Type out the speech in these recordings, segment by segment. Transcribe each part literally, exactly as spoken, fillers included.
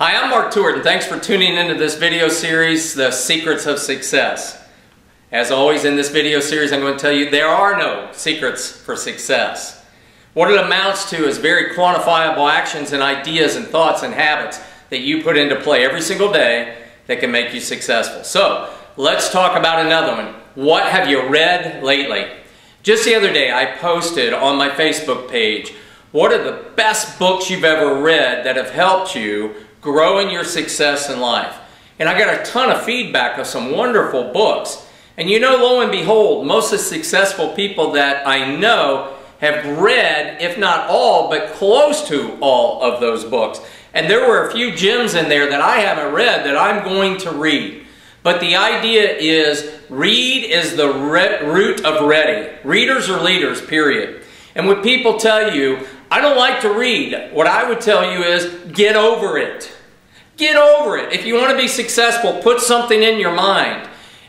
Hi, I'm Mark Tewart, and thanks for tuning into this video series, The Secrets of Success. As always in this video series, I'm going to tell you there are no secrets for success. What it amounts to is very quantifiable actions and ideas and thoughts and habits that you put into play every single day that can make you successful. So, let's talk about another one. What have you read lately? Just the other day, I posted on my Facebook page, what are the best books you've ever read that have helped you grow in your success in life? And I got a ton of feedback of some wonderful books. And you know, lo and behold, most of the successful people that I know have read, if not all, but close to all of those books. And there were a few gems in there that I haven't read that I'm going to read. But the idea is, read is the root of ready. Readers are leaders, period. And when people tell you, I don't like to read, what I would tell you is, get over it. Get over it. If you want to be successful, put something in your mind.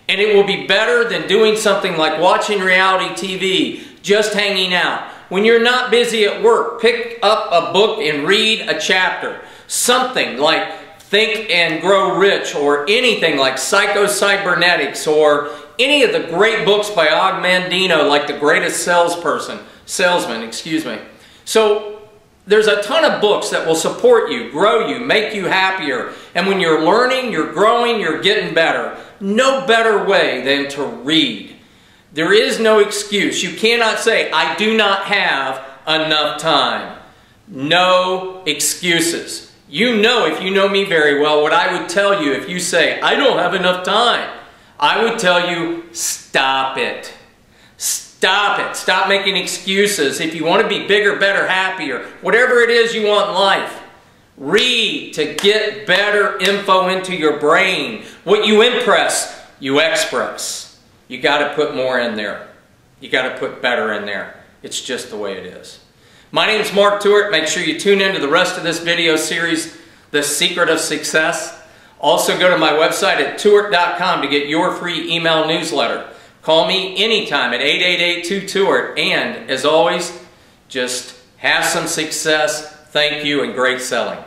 And it will be better than doing something like watching reality T V, just hanging out. When you're not busy at work, pick up a book and read a chapter. Something like Think and Grow Rich, or anything like Psycho-Cybernetics, or any of the great books by Og Mandino, like The Greatest Salesperson, Salesman, excuse me. So there's a ton of books that will support you, grow you, make you happier. And when you're learning, you're growing, you're getting better. No better way than to read. There is no excuse. You cannot say, I do not have enough time. No excuses. You know, if you know me very well, what I would tell you if you say, I don't have enough time, I would tell you, stop it. Stop it. Stop making excuses. If you want to be bigger, better, happier, whatever it is you want in life, read to get better info into your brain. What you impress, you express. You got to put more in there. You got to put better in there. It's just the way it is. My name is Mark Tewart. Make sure you tune in to the rest of this video series, The Secret of Success. Also go to my website at tewart dot com to get your free email newsletter. Call me anytime at eight eight eight, two, Tewart, and as always, just have some success, thank you, and great selling.